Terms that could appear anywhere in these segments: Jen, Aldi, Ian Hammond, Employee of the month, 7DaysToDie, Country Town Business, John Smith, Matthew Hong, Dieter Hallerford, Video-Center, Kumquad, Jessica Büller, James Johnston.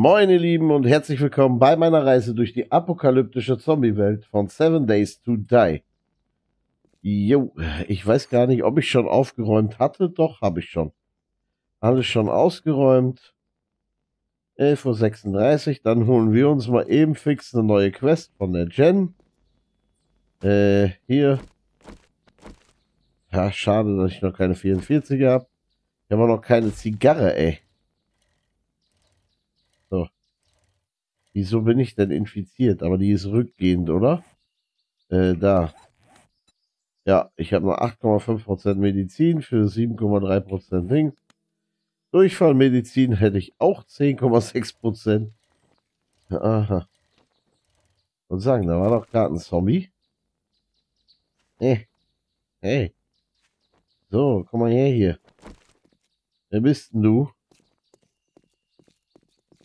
Moin ihr Lieben und herzlich willkommen bei meiner Reise durch die apokalyptische Zombie-Welt von 7 Days to Die. Jo, ich weiß gar nicht, ob ich schon aufgeräumt hatte. Doch, habe ich schon. Alles schon ausgeräumt. 11.36 Uhr, dann holen wir uns mal eben fix eine neue Quest von der Jen. Hier. Ja, schade, dass ich noch keine 44er habe. Ich habe noch keine Zigarre, ey. So. Wieso bin ich denn infiziert? Aber die ist rückgehend, oder? Da. Ja, ich habe noch 8,5% Medizin für 7,3% Dings. Durchfallmedizin hätte ich auch 10,6%. Aha. Und sagen, da war doch gerade ein Zombie. Hey. So, komm mal her hier. Wer bist denn du?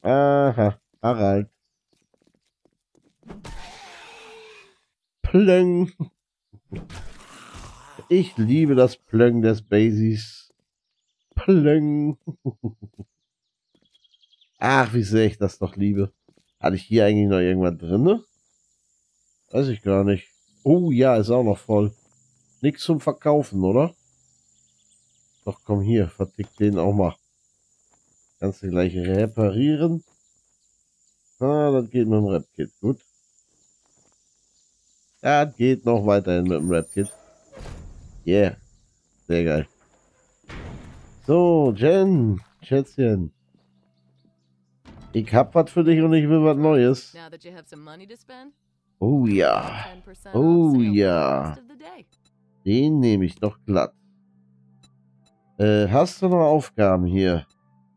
Aha, Harald. Plöng. Ich liebe das Plöng des Basies. Plöng. Ach, wie sehr ich das doch liebe. Hatte ich hier eigentlich noch irgendwas drin? Ne? Weiß ich gar nicht. Oh ja, ist auch noch voll. Nichts zum Verkaufen, oder? Doch, komm hier, vertick den auch mal. Kannst du gleich reparieren. Ah, das geht mit dem Rap-Kit, gut. Das geht noch weiterhin mit dem Rap-Kit. Yeah, sehr geil. So, Jen, Schätzchen. Ich hab was für dich und ich will was Neues. Oh ja. Oh ja. Den nehme ich doch glatt. Hast du noch Aufgaben hier?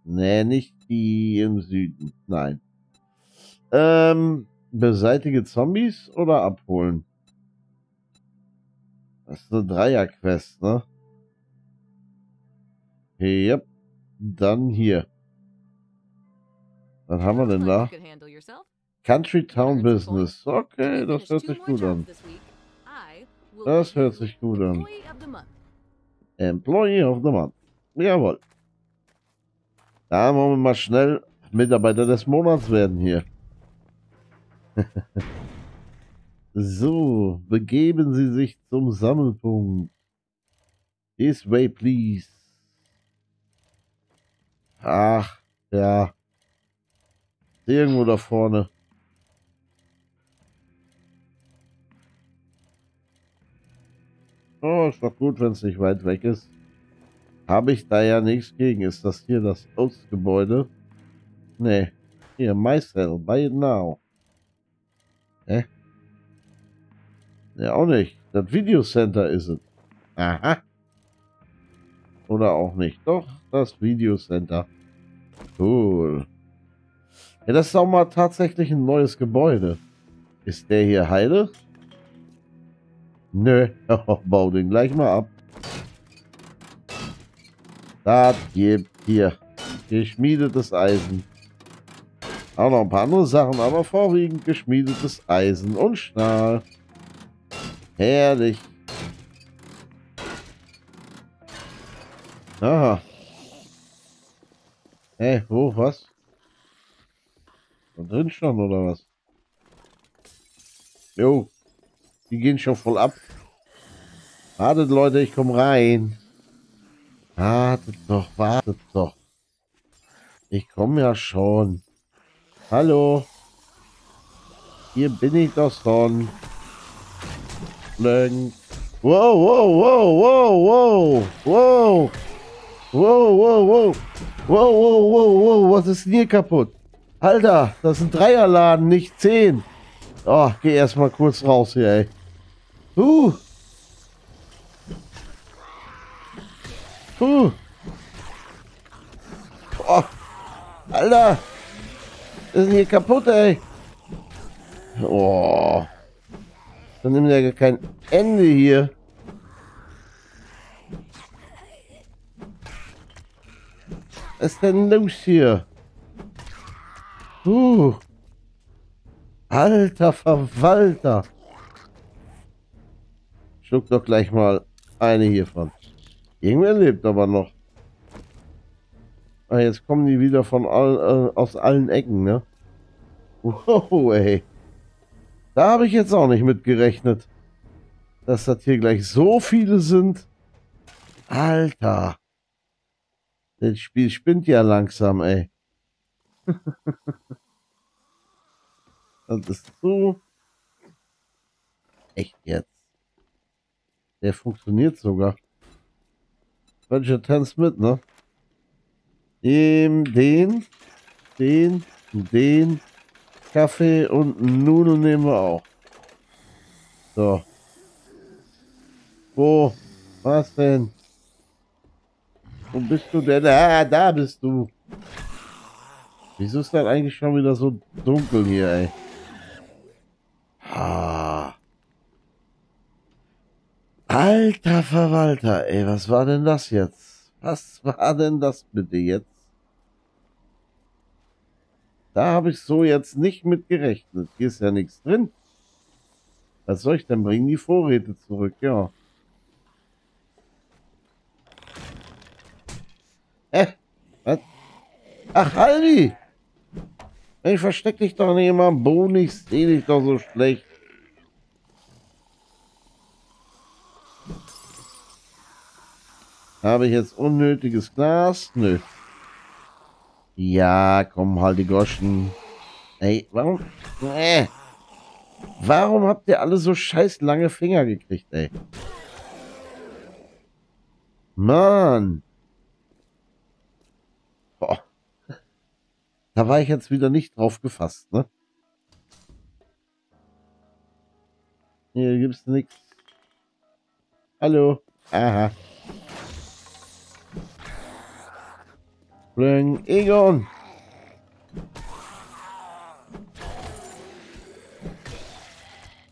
Nee, nicht die im Süden. Nein. Beseitige Zombies oder abholen? Das ist eine Dreier-Quest, ne? Yep. Dann hier. Was haben wir denn da? Country Town Business. Okay, das hört sich gut an. Das hört sich gut an. Employee of the month. Jawohl. Da wollen wir mal schnell Mitarbeiter des Monats werden hier. So, begeben Sie sich zum Sammelpunkt. This way, please. Ach, ja. Irgendwo da vorne. Oh, ist doch gut, wenn es nicht weit weg ist. Habe ich da ja nichts gegen. Ist das hier das Ostgebäude? Nee. Hier, Meister, buy it now. Hä? Ja, auch nicht. Das Video-Center ist es. Aha. Oder auch nicht. Doch, das Video-Center. Cool. Ja, das ist auch mal tatsächlich ein neues Gebäude. Ist der hier heile? Nö, bau den gleich mal ab. Das gibt hier geschmiedetes Eisen. Auch noch ein paar andere Sachen, aber vorwiegend geschmiedetes Eisen und Stahl. Herrlich. Aha. Hey, wo, was? Da drin schon, oder was? Jo. Die gehen schon voll ab. Wartet, Leute, ich komme rein. Wartet doch. Ich komme ja schon. Hallo. Hier bin ich doch schon. Wow, wow, wow, wow, wow. Wow. Wow, wow, wow. Wow, wow, wow, wow. Was ist denn hier kaputt? Alter, das sind Dreierladen, nicht 10. Oh, geh erstmal kurz raus hier, ey. Oh, Alter. Das ist hier kaputt, ey. Oh. Dann nimmt er ja kein Ende hier. Was ist denn los hier? Alter Verwalter. Schluck doch gleich mal eine hiervon. Irgendwer lebt aber noch. Ah, jetzt kommen die wieder von aus allen Ecken, ne? Wow, ey. Da habe ich jetzt auch nicht mit gerechnet, dass das hier gleich so viele sind. Alter. Das Spiel spinnt ja langsam, ey. Das ist so... Echt jetzt. Der funktioniert sogar. Welcher tanzt mit, ne? Den Kaffee und Nudeln nehmen wir auch. So. Wo? Was denn? Wo bist du denn? Ah, da bist du. Wieso ist das eigentlich schon wieder so dunkel hier, ey? Ah. Alter Verwalter, ey, was war denn das jetzt? Was war denn das bitte jetzt? Da habe ich so jetzt nicht mit gerechnet. Hier ist ja nichts drin. Was soll ich denn bringen? Die Vorräte zurück, ja. Was? Ach, Aldi! Ich versteck dich doch nicht immer am Boden. Ich sehe dich doch so schlecht. Habe ich jetzt unnötiges Glas? Nö. Ja, komm, halt die Goschen. Ey, warum? Warum habt ihr alle so scheiß lange Finger gekriegt, ey? Mann. Boah. Da war ich jetzt wieder nicht drauf gefasst, ne? Hier gibt's nichts. Hallo. Aha. Bring Egon.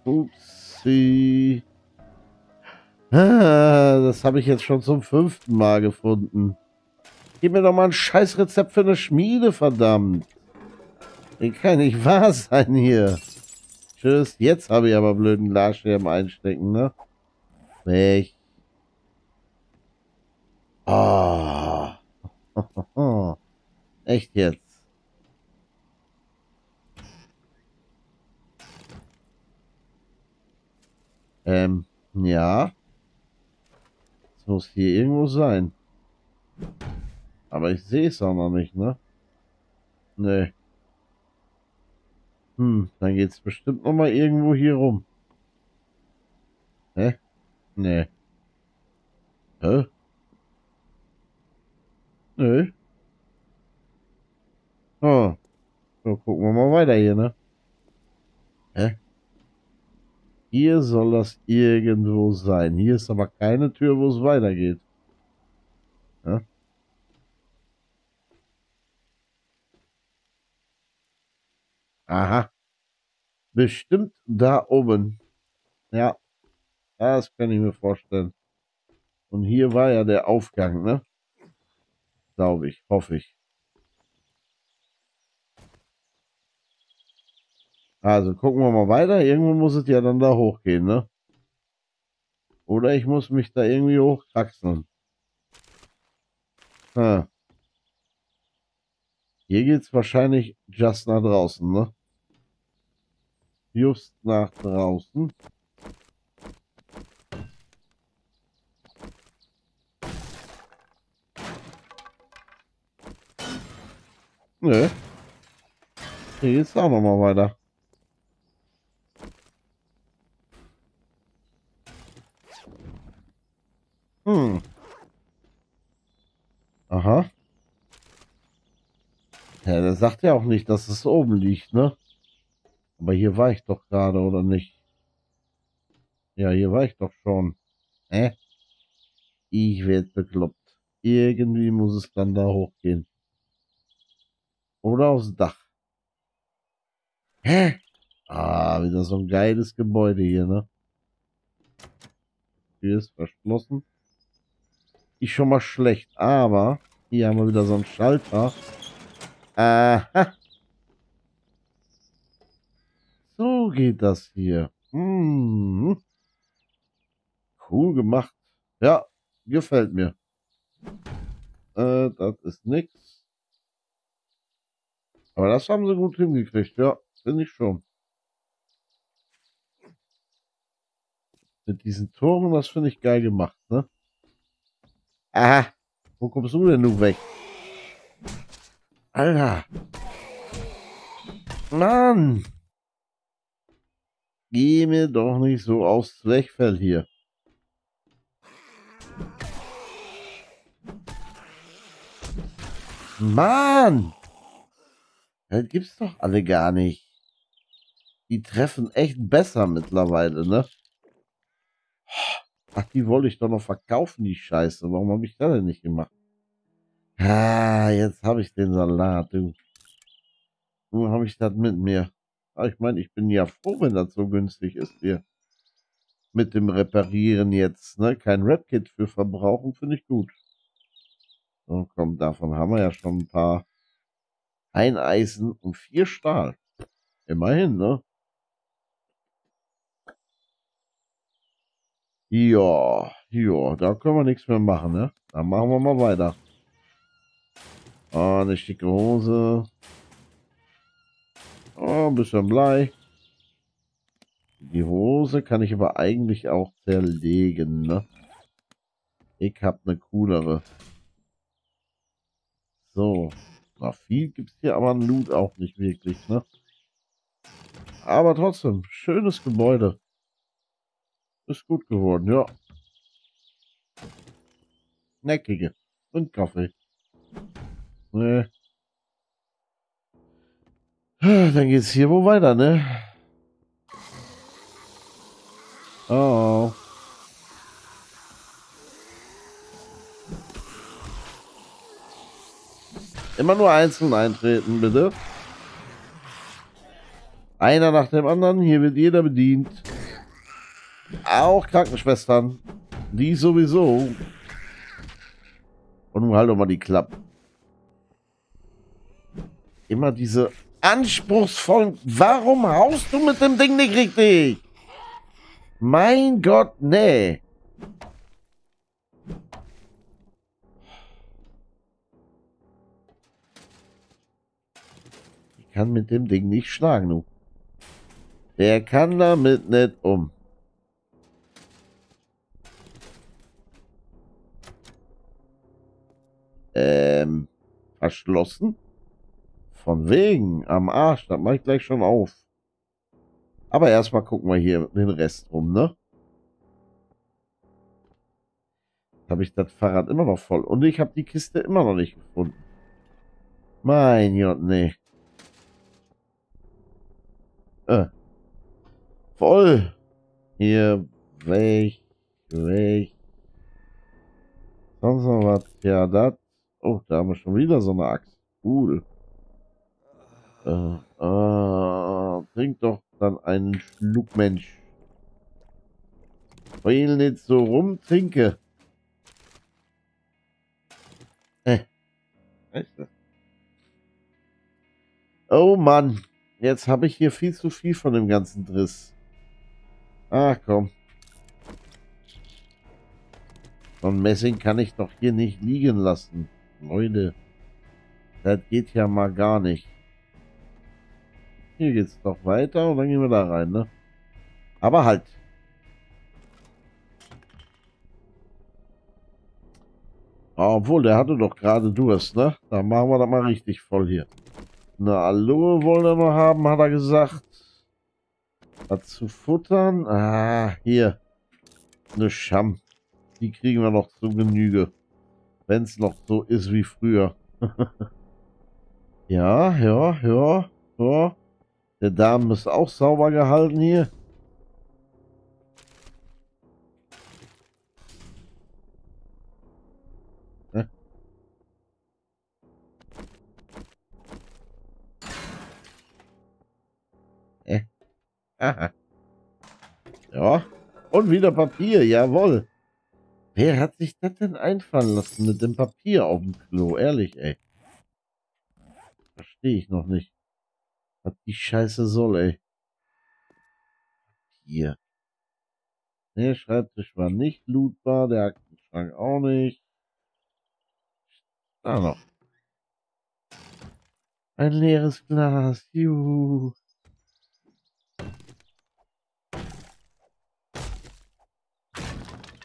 Upsi. Ah, das habe ich jetzt schon zum 5. Mal gefunden. Gib mir doch mal ein Scheißrezept für eine Schmiede, verdammt. Ich kann nicht wahr sein hier. Tschüss. Jetzt habe ich aber blöden Glasscherben einstecken, ne? Weg. Oh. Echt jetzt. Ja. Das muss hier irgendwo sein. Aber ich sehe es auch noch nicht, ne? Nee. Hm, dann geht es bestimmt noch mal irgendwo hier rum. Hä? Nee. Hä? Nö. Oh. So, gucken wir mal weiter hier, ne? Hä? Hier soll das irgendwo sein. Hier ist aber keine Tür, wo es weitergeht. Ja? Aha. Bestimmt da oben. Ja. Das kann ich mir vorstellen. Und hier war ja der Aufgang, ne? Glaube ich, hoffe ich. Also gucken wir mal weiter. Irgendwo muss es ja dann da hochgehen, ne? Oder ich muss mich da irgendwie hochkraxeln. Ha. Hier geht es wahrscheinlich just nach draußen, ne? Just nach draußen. Nö. Hier geht's auch nochmal weiter. Hm. Aha. Ja, der sagt ja auch nicht, dass es oben liegt, ne? Aber hier war ich doch gerade, oder nicht? Ja, hier war ich doch schon. Ich werde bekloppt. Irgendwie muss es dann da hochgehen. Oder aufs Dach. Hä? Ah, wieder so ein geiles Gebäude hier, ne? Hier ist verschlossen. Ist schon mal schlecht, aber hier haben wir wieder so einen Schalter. Aha. So geht das hier. Mhm. Cool gemacht. Ja, gefällt mir. Das ist nix. Aber das haben sie gut hingekriegt, ja, finde ich schon. Mit diesen Toren, das finde ich geil gemacht, ne? Aha, wo kommst du denn nun weg? Alter. Mann. Geh mir doch nicht so aufs Wegfell hier. Mann. Das gibt's doch alle gar nicht. Die treffen echt besser mittlerweile, ne? Ach, die wollte ich doch noch verkaufen, die Scheiße. Warum habe ich das denn nicht gemacht? Ah, jetzt habe ich den Salat, du. Nun habe ich das mit mir. Aber ich meine, ich bin ja froh, wenn das so günstig ist hier. Mit dem Reparieren jetzt, ne? Kein Red-Kit für Verbrauchen, finde ich gut. So, komm, davon haben wir ja schon ein paar. 1 Eisen und 4 Stahl. Immerhin, ne? Ja, ja, da können wir nichts mehr machen, ne? Dann machen wir mal weiter. Oh, eine schicke Hose. Oh, ein bisschen Blei. Die Hose kann ich aber eigentlich auch zerlegen, ne? Ich habe eine coolere. So. Na, viel gibt es hier aber an Loot auch nicht wirklich, ne? Aber trotzdem, schönes Gebäude. Ist gut geworden, ja. Neckige. Und Kaffee. Ne. Dann geht's hier wohl weiter, ne? Oh. Immer nur einzeln eintreten, bitte. Einer nach dem anderen. Hier wird jeder bedient. Auch Krankenschwestern. Die sowieso. Und nun halt doch mal die Klappe. Immer diese anspruchsvollen... Warum haust du mit dem Ding nicht richtig? Mein Gott, nee. Kann mit dem Ding nicht schlagen, du. Der kann damit nicht um. Verschlossen? Von wegen, am Arsch, das mache ich gleich schon auf. Aber erstmal gucken wir hier den Rest rum, ne? Habe ich das Fahrrad immer noch voll. Und ich habe die Kiste immer noch nicht gefunden. Mein Gott, nee. Voll. Hier. Weg. Weg. Sonst noch was. Ja, das. Oh, da haben wir schon wieder so eine Axt. Cool. Trink doch dann einen Schluck, Mensch. Heul nicht so rum, trinke. Weißt du? Oh Mann. Jetzt habe ich hier viel zu viel von dem ganzen Driss. Ach komm. So ein Messing kann ich doch hier nicht liegen lassen. Leute. Das geht ja mal gar nicht. Hier geht es doch weiter und dann gehen wir da rein, ne? Aber halt. Obwohl, der hatte doch gerade Durst, ne? Dann machen wir das mal richtig voll hier. Eine Aloe wollen wir noch haben, hat er gesagt. Was zu futtern? Ah, hier. Eine Scham. Die kriegen wir noch zu Genüge. Wenn es noch so ist wie früher. Ja, ja, ja, ja. Der Darm ist auch sauber gehalten hier. Aha. Ja, und wieder Papier, jawohl. Wer hat sich das denn einfallen lassen mit dem Papier auf dem Klo? Ehrlich, ey. Verstehe ich noch nicht. Was die Scheiße soll, ey. Papier. Der Schreibtisch war nicht lootbar, der Aktenschrank auch nicht. Da noch. Ein leeres Glas. Juhu.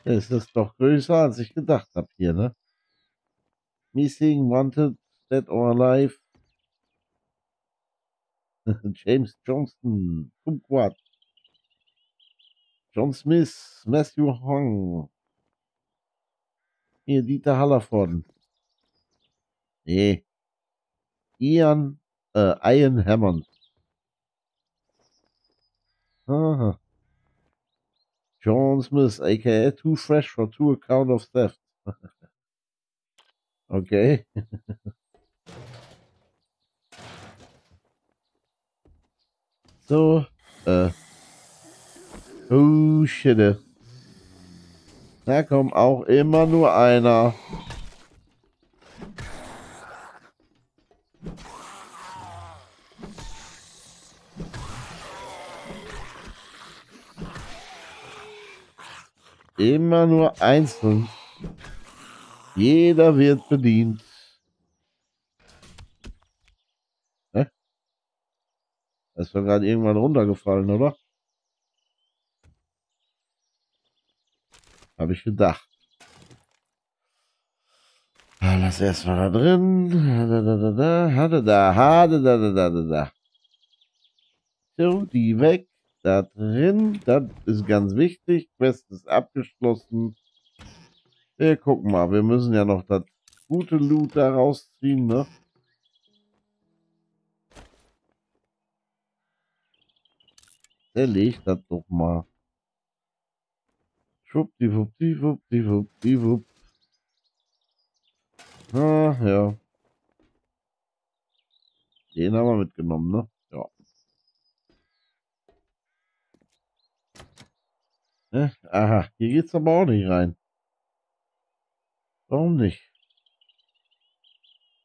Ist das doch größer, als ich gedacht habe hier, ne? Missing, wanted, dead or alive. James Johnston, Kumquad. John Smith, Matthew Hong. Hier, Dieter Hallerford. Nee. Ian Hammond. Aha. John Smith, aka too fresh for two account of theft. Okay. So, oh, shit. Da kommt auch immer nur einer. Immer nur einzeln. Jeder wird bedient. Hä? Das ist doch gerade irgendwann runtergefallen, oder? Habe ich gedacht. Lass erstmal da drin. Hatte da. So, die weg. Da drin, das ist ganz wichtig. Quest ist abgeschlossen. Wir gucken mal, wir müssen ja noch das gute Loot da rausziehen, ne? Erlegt das doch mal. Schwuppdiwupp. Ah, ja. Den haben wir mitgenommen, ne? Aha, hier geht's aber auch nicht rein. Warum nicht?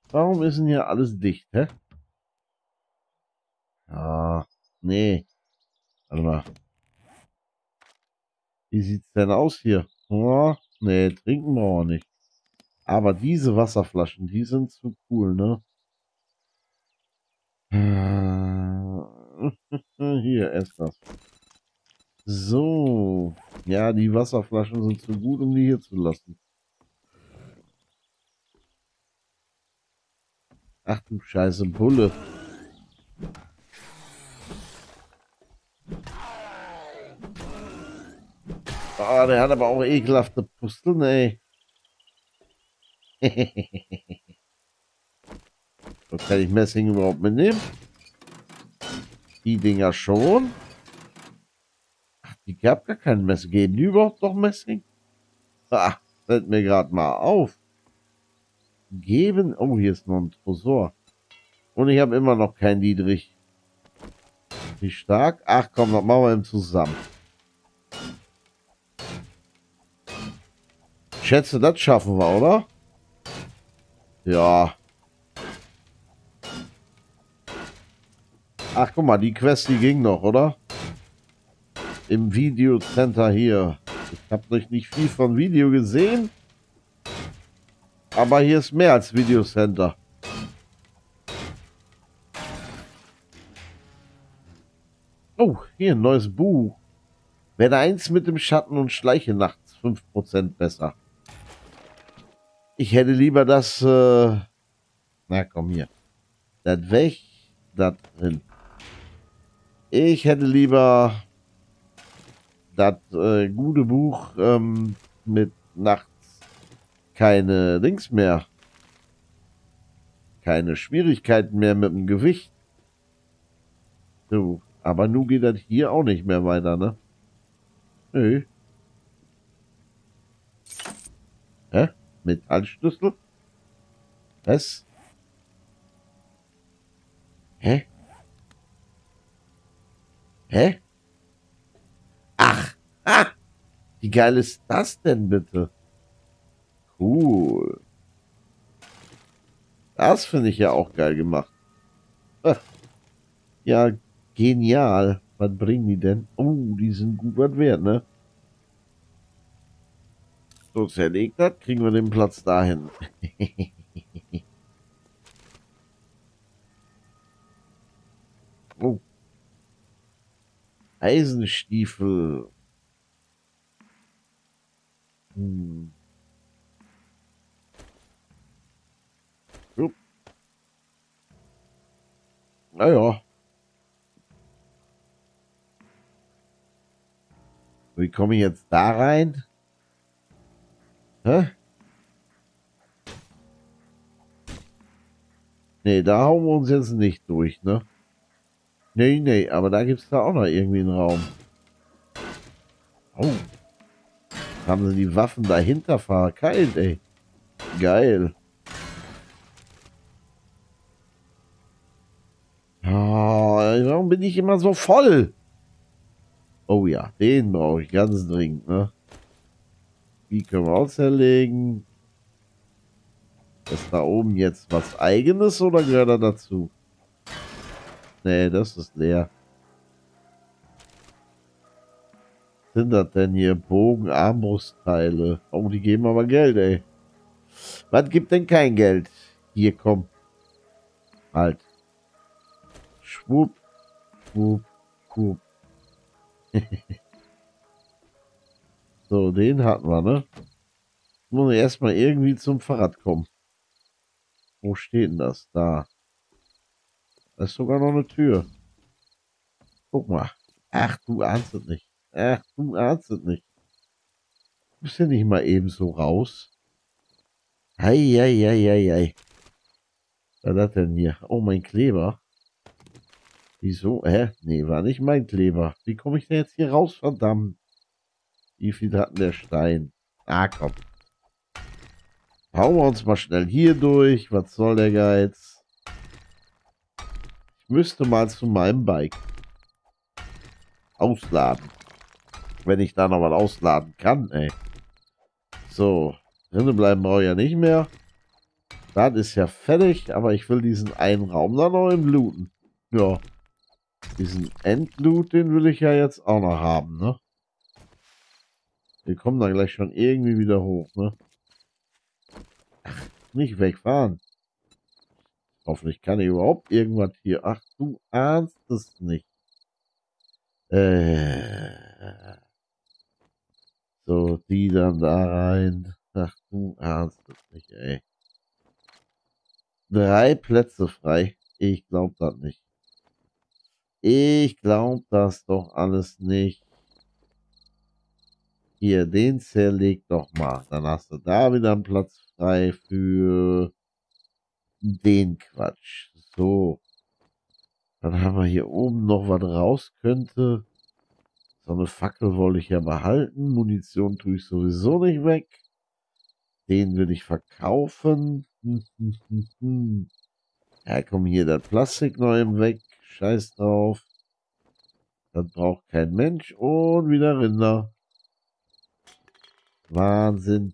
Warum ist denn hier alles dicht, hä? Ah, nee. Warte mal. Wie sieht's denn aus hier? Oh, nee, trinken brauchen wir nicht. Aber diese Wasserflaschen, die sind zu cool, ne? Hier, ess das. So, ja, die Wasserflaschen sind zu gut, um die hier zu lassen. Ach du Scheiße, Bulle. Oh, der hat aber auch ekelhafte Pusteln, ey. So, kann ich Messing überhaupt mitnehmen? Die Dinger schon. Ich habe gar kein Messing. Geben die überhaupt noch Messing? Ah, fällt mir gerade mal auf. Geben. Oh, hier ist noch ein Tresor. Und ich habe immer noch keinen Dietrich. Wie stark? Ach komm, das machen wir eben zusammen. Ich schätze, das schaffen wir, oder? Ja. Ach guck mal, die Quest, die ging noch, oder? Im Video-Center hier. Ich habe noch nicht viel von Video gesehen. Aber hier ist mehr als Video-Center. Oh, hier ein neues Buch. Werde eins mit dem Schatten und schleiche nachts 5% besser. Ich hätte lieber das... na komm hier. Das weg, das drin. Ich hätte lieber... das gute Buch mit nachts keine Dings mehr. Keine Schwierigkeiten mehr mit dem Gewicht. So, aber nun geht das hier auch nicht mehr weiter, ne? Nö. Hä? Metallschlüssel? Was? Hä? Hä? Ach, ah, wie geil ist das denn bitte? Cool. Das finde ich ja auch geil gemacht. Ja, genial. Was bringen die denn? Oh, die sind gut was wert, ne? So, zerlegt das, kriegen wir den Platz dahin. Oh. Eisenstiefel. Hm. Naja. Wie komme ich jetzt da rein? Hä? Nee, da hauen wir uns jetzt nicht durch, ne? Nee, nee, aber da gibt es da auch noch irgendwie einen Raum. Oh. Haben sie die Waffen dahinter verkeilt, ey. Geil. Oh, warum bin ich immer so voll? Oh ja, den brauche ich ganz dringend, ne? Die können wir auch zerlegen. Ist da oben jetzt was Eigenes oder gehört er dazu? Nee, das ist leer. Was sind das denn hier? Bogen, Armbrustteile. Oh, die geben aber Geld, ey. Was gibt denn kein Geld? Hier, komm. Halt. Schwupp, schwupp, schwupp. So, den hatten wir, ne? Muss ich erstmal irgendwie zum Fahrrad kommen. Wo steht denn das? Da. Da ist sogar noch eine Tür. Guck mal. Ach, du ahnst es nicht. Ach, du ahnst es nicht. Du bist ja nicht mal eben so raus. Ei, ei, ei, ei, ei. Was hat denn hier? Oh, mein Kleber. Wieso? Hä? Nee, war nicht mein Kleber. Wie komme ich denn jetzt hier raus, verdammt? Wie viel hat denn der Stein? Ah, komm. Hauen wir uns mal schnell hier durch. Was soll der Geiz? Ich müsste mal zu meinem Bike ausladen. Wenn ich da noch mal ausladen kann, ey. So. Drinnen bleiben brauche ich ja nicht mehr. Das ist ja fertig. Aber ich will diesen einen Raum da noch im Looten. Ja. Diesen Endloot, den will ich ja jetzt auch noch haben, ne? Wir kommen da gleich schon irgendwie wieder hoch, ne? Ach, nicht wegfahren. Hoffentlich kann ich überhaupt irgendwas hier. Ach, du ahnst es nicht. So, die dann da rein. Ach, du ahnst es nicht, ey. 3 Plätze frei. Ich glaub das nicht. Ich glaub das doch alles nicht. Hier, den zerleg doch mal. Dann hast du da wieder einen Platz frei für den Quatsch. So. Dann haben wir hier oben noch was raus könnte. So eine Fackel wollte ich ja behalten. Munition tue ich sowieso nicht weg. Den will ich verkaufen. Ja, komm, hier das Plastik noch eben weg. Scheiß drauf. Das braucht kein Mensch. Und wieder Rinder. Wahnsinn.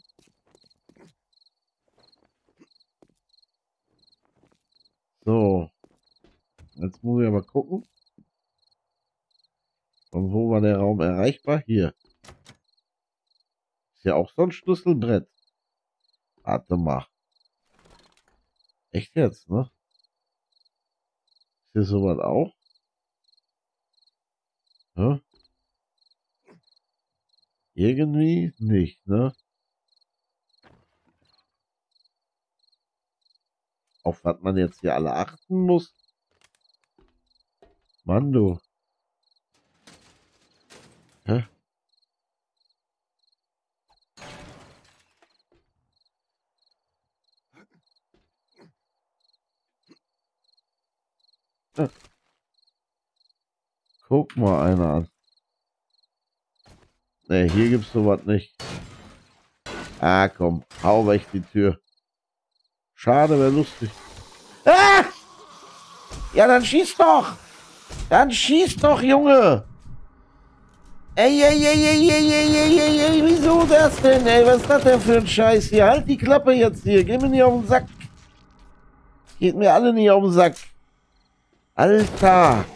So. Jetzt muss ich aber gucken. Von wo war der Raum erreichbar? Hier. Ist ja auch so ein Schlüsselbrett. Warte mal. Echt jetzt, ne? Ist hier sowas auch? Hm? Irgendwie nicht, ne? Auf was man jetzt hier alle achten muss? Mann, du. Hä? Hä? Guck mal einer an. Ne, hier gibt's sowas nicht. Ah, komm. Hau weg die Tür. Schade, wäre lustig. Ah! Ja, dann schieß doch! Dann schieß doch, Junge! Ey, ey, ey, ey, ey, ey, ey, ey, ey, wieso das denn, ey? Was ist das denn für ein Scheiß hier? Halt die Klappe jetzt hier. Geh mir nicht auf den Sack. Geht mir alle nicht auf den Sack. Alter!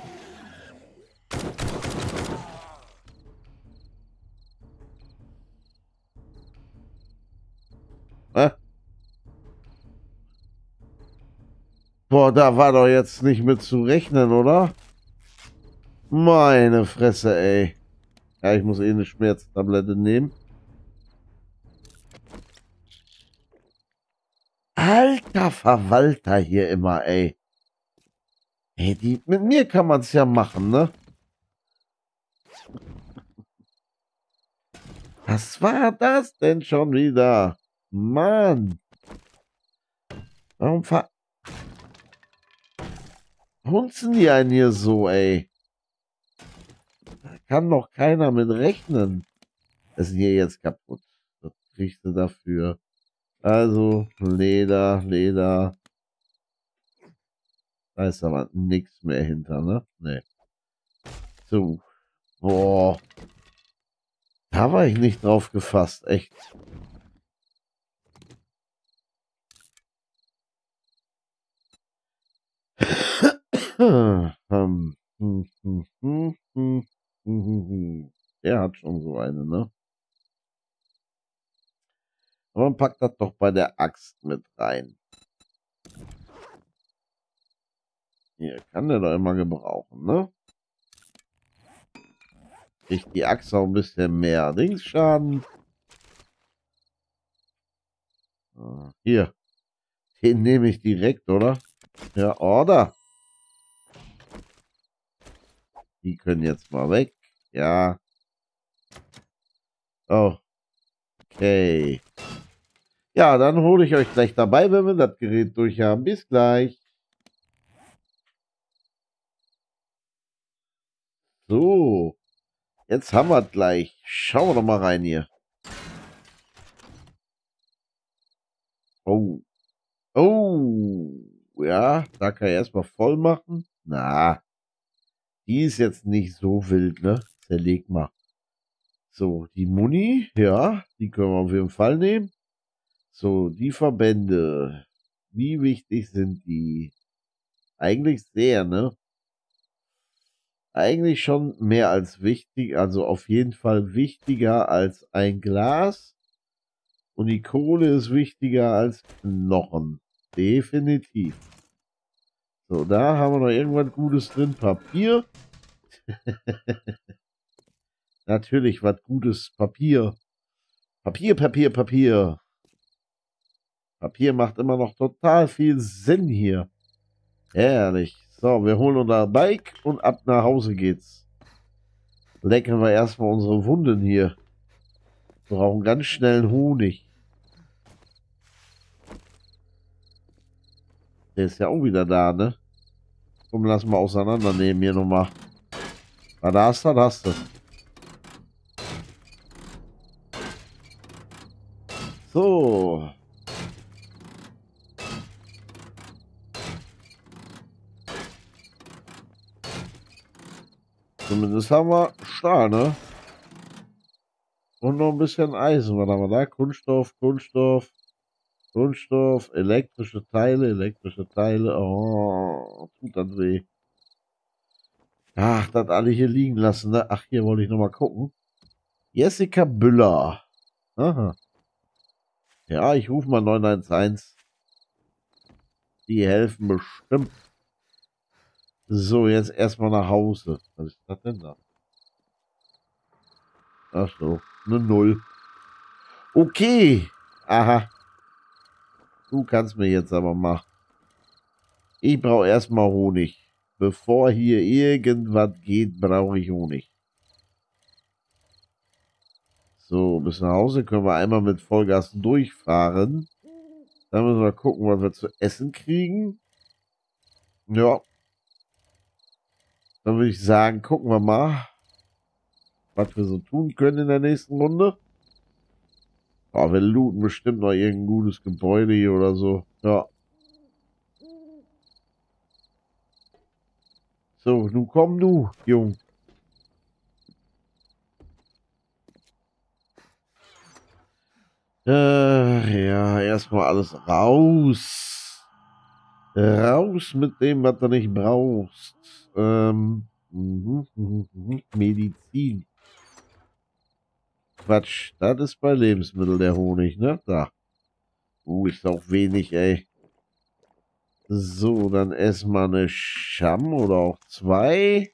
Boah, da war doch jetzt nicht mit zu rechnen, oder? Meine Fresse, ey. Ja, ich muss eh eine Schmerztablette nehmen. Alter Verwalter hier immer, ey. Ey, mit mir kann man es ja machen, ne? Was war das denn schon wieder? Mann. Warum verhunzen die einen hier so, ey? Da kann doch keiner mit rechnen. Das ist hier jetzt kaputt. Das kriegst du dafür. Also, Leder. Da ist aber nichts mehr hinter, ne? Nee. So. Boah. Da war ich nicht drauf gefasst, echt. Der hat schon so eine, ne? Aber man packt das doch bei der Axt mit rein. Hier, kann der doch immer gebrauchen, ne? Kriegt die Axt auch ein bisschen mehr Dingsschaden. Hier. Den nehme ich direkt, oder? Ja, oder? Die können jetzt mal weg. Ja. Oh. Okay. Ja, dann hole ich euch gleich dabei, wenn wir das Gerät durch haben. Bis gleich. So. Jetzt haben wir es gleich. Schauen wir doch mal rein hier. Oh. Oh. Ja, da kann ich erstmal voll machen. Na. Die ist jetzt nicht so wild, ne? Zerleg mal. So, die Muni, ja, die können wir auf jeden Fall nehmen. So, die Verbände. Wie wichtig sind die? Eigentlich sehr, ne? Eigentlich schon mehr als wichtig, also auf jeden Fall wichtiger als ein Glas. Und die Kohle ist wichtiger als Knochen. Definitiv. So, da haben wir noch irgendwas Gutes drin. Papier. Natürlich, was Gutes. Papier. Papier. Papier macht immer noch total viel Sinn hier. Herrlich. So, wir holen unser Bike und ab nach Hause geht's. Lecken wir erstmal unsere Wunden hier. Wir brauchen ganz schnell Honig. Der ist ja auch wieder da, ne? Komm, lass mal auseinandernehmen hier nochmal. Na, da hast du, So. Zumindest haben wir Stahl, ne? Und noch ein bisschen Eisen. Was haben wir da? Kunststoff, elektrische Teile, oh, tut das weh. Ach, das alle hier liegen lassen, ne? Ach, hier wollte ich nochmal gucken. Jessica Büller. Aha. Ja, ich rufe mal 911. Die helfen bestimmt. So, jetzt erstmal nach Hause. Was ist das denn da? Ach so, eine 0. Okay. Aha. Du kannst mir jetzt aber mal. Ich brauche erstmal Honig. Bevor hier irgendwas geht, brauche ich Honig. So, bis nach Hause können wir einmal mit Vollgas durchfahren. Dann müssen wir gucken, was wir zu essen kriegen. Ja. Dann würde ich sagen, gucken wir mal, was wir so tun können in der nächsten Runde. Oh, wir looten bestimmt noch irgendein gutes Gebäude hier oder so. Ja. So, nun komm du, Jung. Ja, erstmal alles raus. Raus mit dem, was du nicht brauchst. Medizin. Quatsch, das ist bei Lebensmitteln der Honig, ne? Da. Ist auch wenig, ey. So, dann erstmal eine Scham oder auch zwei.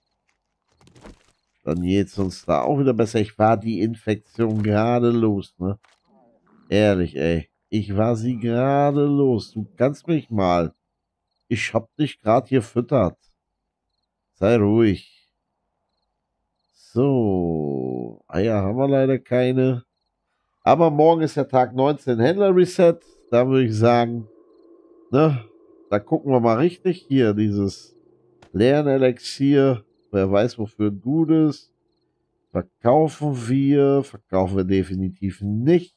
Dann geht's uns da auch wieder besser. Ich war die Infektion gerade los, ne? Ehrlich, ey. Ich war sie gerade los. Du kannst mich mal. Ich hab dich gerade gefüttert. Sei ruhig. So. Eier haben wir leider keine. Aber morgen ist ja Tag 19 Händler-Reset. Da würde ich sagen, ne? Da gucken wir mal richtig hier. Dieses Lernelixier. Wer weiß, wofür gut ist. Verkaufen wir. Verkaufen wir definitiv nicht.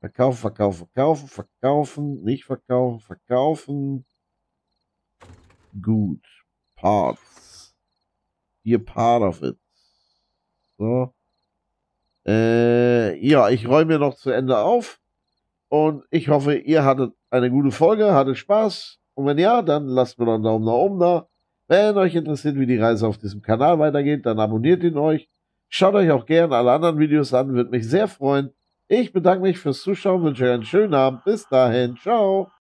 Verkaufen, verkaufen, verkaufen, verkaufen. Nicht verkaufen, verkaufen. Gut. Parts. Be a part of it. So. Ja, ich räume mir noch zu Ende auf. Und ich hoffe, ihr hattet eine gute Folge, hattet Spaß. Und wenn ja, dann lasst mir noch einen Daumen nach oben da. Wenn euch interessiert, wie die Reise auf diesem Kanal weitergeht, dann abonniert ihn euch. Schaut euch auch gerne alle anderen Videos an, würde mich sehr freuen. Ich bedanke mich fürs Zuschauen, wünsche euch einen schönen Abend. Bis dahin, ciao.